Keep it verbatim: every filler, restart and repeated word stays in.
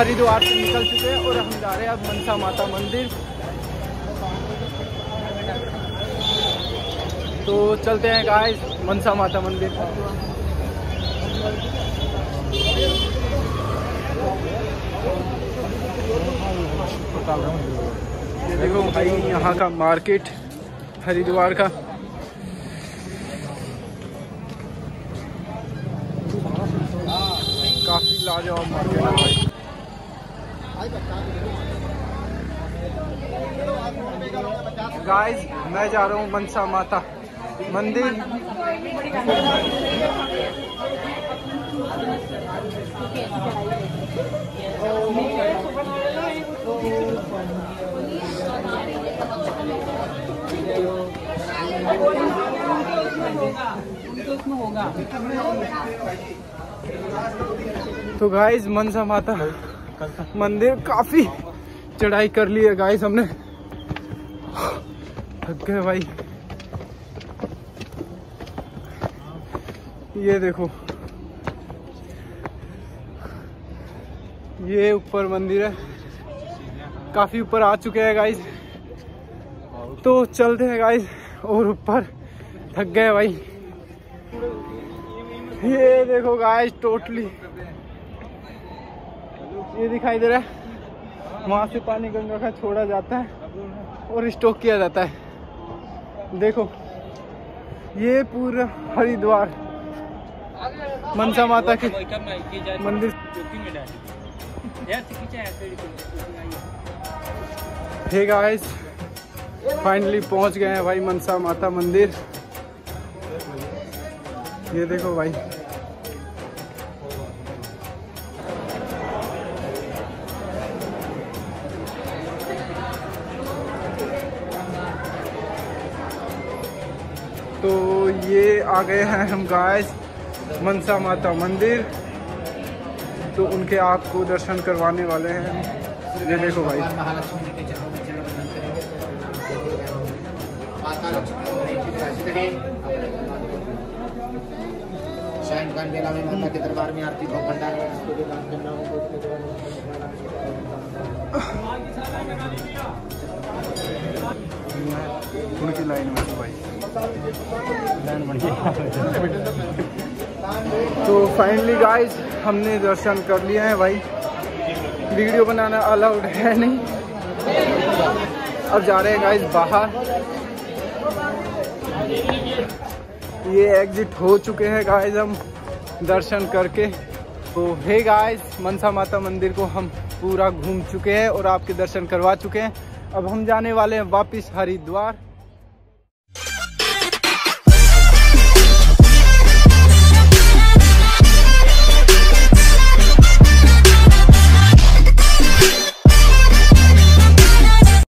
हरिद्वार से निकल चुके हैं और हम जा रहे हैं अब मनसा माता मंदिर। तो चलते हैं गाइस मनसा माता मंदिर। ये देखो भाई यहाँ का मार्केट हरिद्वार का। काफी लाजवाब मार्केट है भाई। गाइस मैं जा रहा हूँ मनसा माता मंदिर। तो गाइस मनसा माता मंदिर काफी चढ़ाई कर ली है गाइस हमने, थक गए भाई। ये देखो ये ऊपर मंदिर है, काफी ऊपर आ चुके हैं गाइस। तो चलते हैं गाइस और ऊपर, थक गए भाई। ये देखो गाइस टोटली ये दिखाई दे रहा है, वहां से पानी गंगा का छोड़ा जाता है और स्टॉक किया जाता है। देखो ये पूरा हरिद्वार मनसा माता के मंदिर। हे गाइस फाइनली पहुंच गए हैं भाई मनसा माता मंदिर। ये देखो भाई तो ये आ गए हैं हम गाइस मनसा माता मंदिर। तो उनके आपको दर्शन करवाने वाले हैं। ये देखो भाई माता के दरबार में आरती का भंडारा उनकी लाइन में भाई। तो फाइनली गाइस हमने दर्शन कर लिए हैं भाई। वीडियो बनाना अलाउड है नहीं। अब जा रहे हैं गाइस बाहर। ये एग्जिट हो चुके हैं गाइस हम दर्शन करके। तो हे गाइस मनसा माता मंदिर को हम पूरा घूम चुके हैं और आपके दर्शन करवा चुके हैं। अब हम जाने वाले हैं वापस हरिद्वार।